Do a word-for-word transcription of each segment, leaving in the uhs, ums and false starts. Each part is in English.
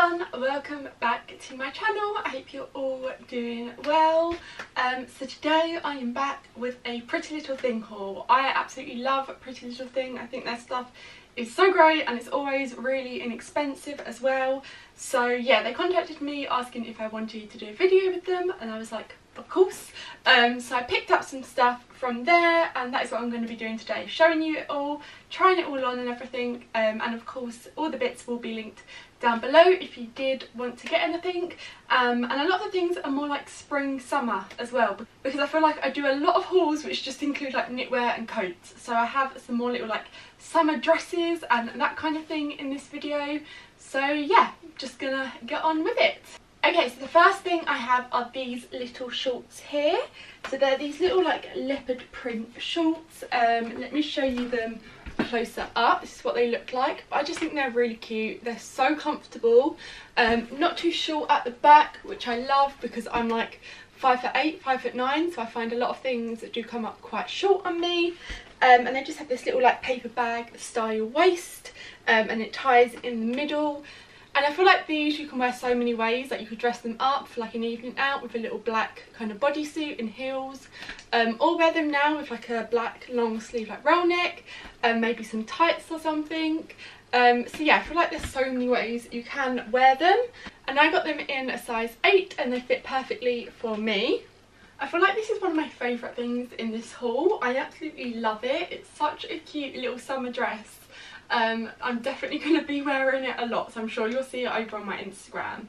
everyone, welcome back to my channel. I hope you're all doing well. Um, so today I am back with a Pretty Little Thing haul. I absolutely love Pretty Little Thing. I think their stuff is so great and it's always really inexpensive as well. So yeah, they contacted me asking if I wanted to do a video with them and I was like, of course. Um, so I picked up some stuff from there and that is what I'm going to be doing today, showing you it all, trying it all on and everything, um, and of course all the bits will be linked down below if you did want to get anything, um, and a lot of the things are more like spring summer as well, because I feel like I do a lot of hauls which just include like knitwear and coats, so I have some more little like summer dresses and that kind of thing in this video. So yeah, just gonna get on with it. Okay, so the first thing I have are these little shorts here. So they're these little like leopard print shorts. Um, let me show you them closer up. This is what they look like. But I just think they're really cute. They're so comfortable. Um, not too short at the back, which I love because I'm like five foot eight, five foot nine. So I find a lot of things that do come up quite short on me. Um, and they just have this little like paper bag style waist, um, and it ties in the middle. And I feel like these you can wear so many ways, like you could dress them up for like an evening out with a little black kind of bodysuit and heels, um, or wear them now with like a black long sleeve like roll neck and um, maybe some tights or something. Um, so yeah, I feel like there's so many ways you can wear them, and I got them in a size eight and they fit perfectly for me. I feel like this is one of my favourite things in this haul. I absolutely love it. It's such a cute little summer dress. Um, I'm definitely going to be wearing it a lot, so I'm sure you'll see it over on my Instagram.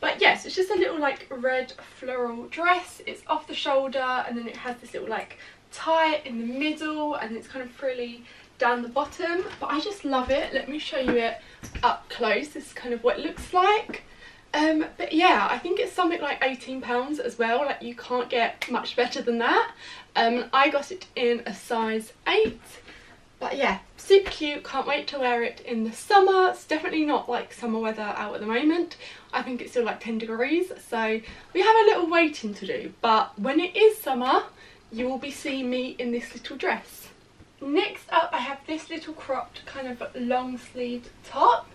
But yes, it's just a little like red floral dress. It's off the shoulder and then it has this little like tie in the middle and it's kind of frilly down the bottom. But I just love it. Let me show you it up close. This is kind of what it looks like. Um, but yeah, I think it's something like eighteen pounds as well, like you can't get much better than that. Um, I got it in a size eight. But yeah, super cute, can't wait to wear it in the summer. It's definitely not like summer weather out at the moment. I think it's still like ten degrees, so we have a little waiting to do. But when it is summer, you will be seeing me in this little dress. Next up, I have this little cropped kind of long sleeved top.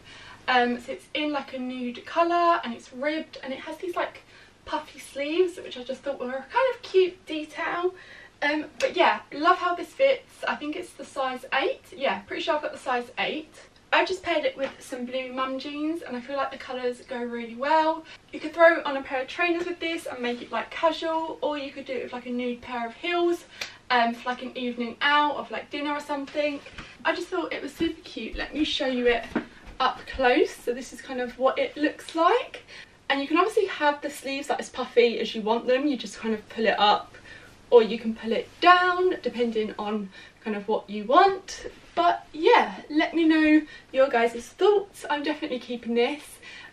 Um, so it's in like a nude colour and it's ribbed and it has these like puffy sleeves, which I just thought were a kind of cute detail. Um, but yeah, love how this fits. I think it's the size eight. Yeah, pretty sure I've got the size eight. I just paired it with some blue mum jeans and I feel like the colours go really well. You could throw on a pair of trainers with this and make it like casual, or you could do it with like a nude pair of heels um, for like an evening out or for like dinner or something. I just thought it was super cute. Let me show you it up close. So this is kind of what it looks like. And you can obviously have the sleeves like as puffy as you want them. You just kind of pull it up, or you can pull it down depending on kind of what you want. But yeah, let me know your guys' thoughts. I'm definitely keeping this,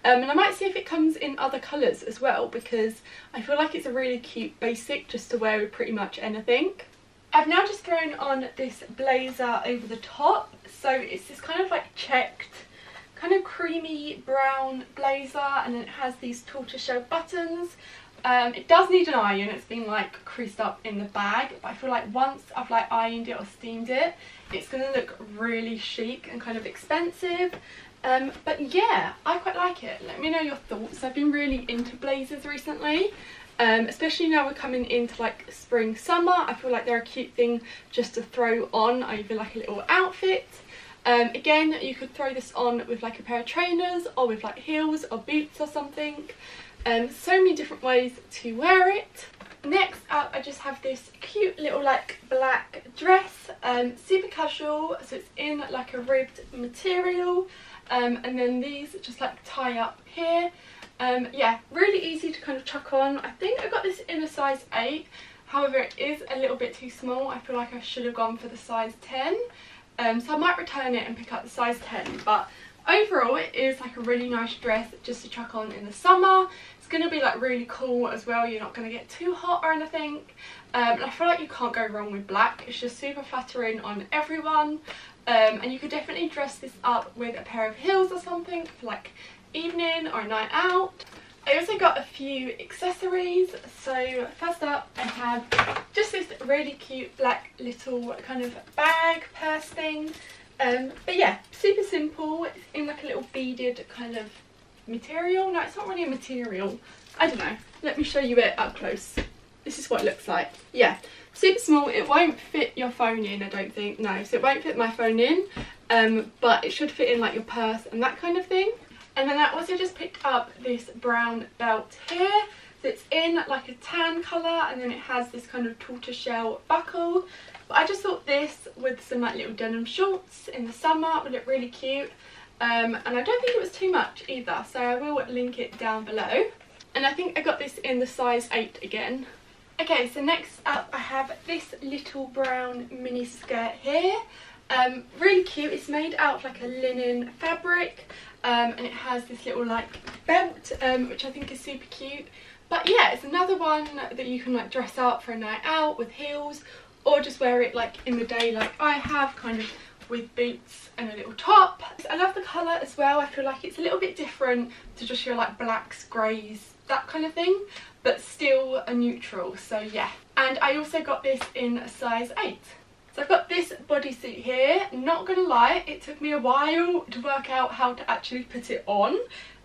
um, and I might see if it comes in other colours as well, because I feel like it's a really cute basic just to wear with pretty much anything. I've now just thrown on this blazer over the top. So it's this kind of like checked kind of creamy brown blazer and it has these tortoiseshell buttons. Um, it does need an iron, it's been like creased up in the bag, but I feel like once I've like ironed it or steamed it, it's going to look really chic and kind of expensive. Um, but yeah, I quite like it. Let me know your thoughts. I've been really into blazers recently, um, especially now we're coming into like spring, summer. I feel like they're a cute thing just to throw on over like a little outfit. Um, again, you could throw this on with like a pair of trainers or with like heels or boots or something. Um, so many different ways to wear it. Next up, I just have this cute little like black dress, um, super casual, so it's in like a ribbed material, um, and then these just like tie up here. Um, yeah, really easy to kind of chuck on. I think I got this in a size eight, however it is a little bit too small. I feel like I should have gone for the size ten, um, so I might return it and pick up the size ten, but overall it is like a really nice dress just to chuck on in the summer. It's going to be like really cool as well, you're not going to get too hot or anything. Um, and I feel like you can't go wrong with black, it's just super flattering on everyone. Um, and you could definitely dress this up with a pair of heels or something for like evening or a night out. I also got a few accessories. So first up I have just this really cute black little kind of bag purse thing. Um, but yeah, super simple. It's in like a little beaded kind of material. No, it's not really a material. I don't know. Let me show you it up close. This is what it looks like. Yeah, super small. It won't fit your phone in, I don't think. No, so it won't fit my phone in, um, but it should fit in like your purse and that kind of thing. And then I also just picked up this brown belt here. So it's in like a tan colour, and then it has this kind of tortoiseshell buckle. But I just thought this with some like little denim shorts in the summer would look really cute. Um, and I don't think it was too much either, so I will link it down below. And I think I got this in the size eight again. Okay, so next up I have this little brown mini skirt here. Um, really cute. It's made out of like a linen fabric, um, and it has this little like belt, um, which I think is super cute. But yeah, it's another one that you can like dress up for a night out with heels, or just wear it like in the day like I have, kind of with boots and a little top. I love the colour as well. I feel like it's a little bit different to just your like blacks, greys, that kind of thing, but still a neutral, so yeah. And I also got this in a size eight. So I've got this bodysuit here. Not gonna lie, it took me a while to work out how to actually put it on.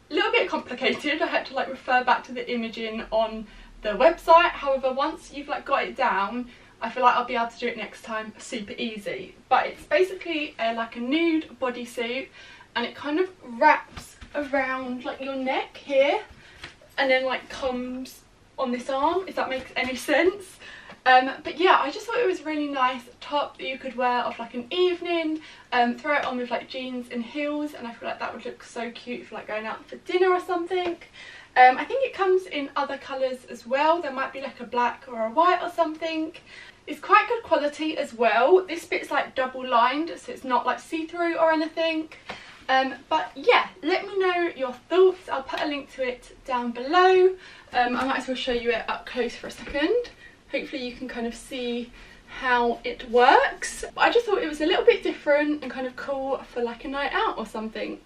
A little bit complicated. I had to like refer back to the imaging on the website. However, once you've like got it down, I feel like I'll be able to do it next time super easy. But it's basically a, like a nude bodysuit, and it kind of wraps around like your neck here and then like comes on this arm, if that makes any sense. Um, but yeah, I just thought it was a really nice top that you could wear off like an evening, um, throw it on with like jeans and heels, and I feel like that would look so cute for like going out for dinner or something. Um, I think it comes in other colours as well. There might be like a black or a white or something. It's quite good quality as well. This bit's like double lined, so it's not like see-through or anything. Um, but yeah, let me know your thoughts. I'll put a link to it down below. Um, I might as well show you it up close for a second. Hopefully you can kind of see how it works. But I just thought it was a little bit different and kind of cool for like a night out or something.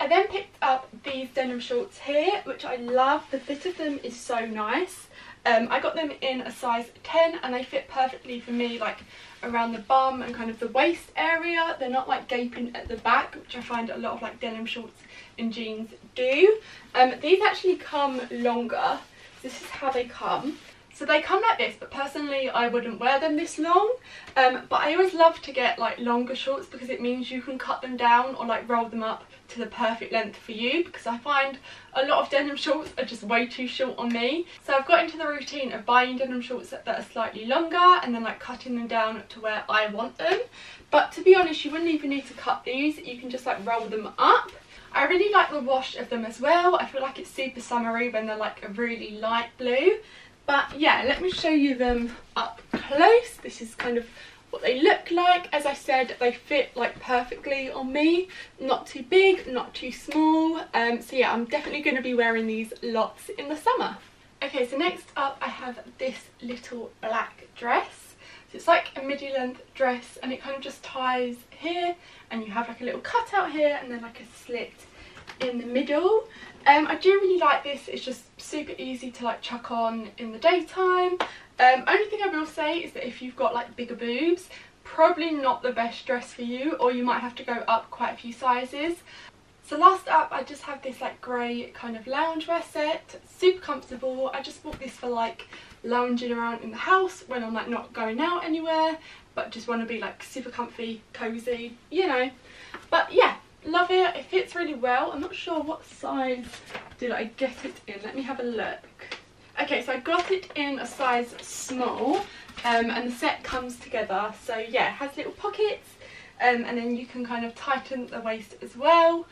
I then picked up these denim shorts here, which I love. The fit of them is so nice. Um, I got them in a size ten, and they fit perfectly for me, like around the bum and kind of the waist area. They're not like gaping at the back, which I find a lot of like denim shorts and jeans do. Um, these actually come longer. This is how they come. So they come like this, but personally I wouldn't wear them this long, um, but I always love to get like longer shorts because it means you can cut them down or like roll them up to the perfect length for you, because I find a lot of denim shorts are just way too short on me. So I've got into the routine of buying denim shorts that are slightly longer and then like cutting them down to where I want them. But to be honest, you wouldn't even need to cut these, you can just like roll them up. I really like the wash of them as well. I feel like it's super summery when they're like a really light blue. But yeah, let me show you them up close. This is kind of what they look like. As I said, they fit like perfectly on me. Not too big, not too small. Um, so yeah, I'm definitely going to be wearing these lots in the summer. Okay, so next up I have this little black dress. So it's like a midi-length dress, and it kind of just ties here, and you have like a little cutout here and then like a slit in the middle. Um, I do really like this. It's just super easy to like chuck on in the daytime. Um, only thing I will say is that if you've got like bigger boobs, probably not the best dress for you, or you might have to go up quite a few sizes. So last up I just have this like grey kind of loungewear set. Super comfortable. I just bought this for like lounging around in the house when I'm like not going out anywhere, but just want to be like super comfy, cozy, you know. But yeah, love it. It fits really well. I'm not sure what size did I get it in. Let me have a look. Okay, so I got it in a size small, um, and the set comes together. So yeah, it has little pockets, um, and then you can kind of tighten the waist as well.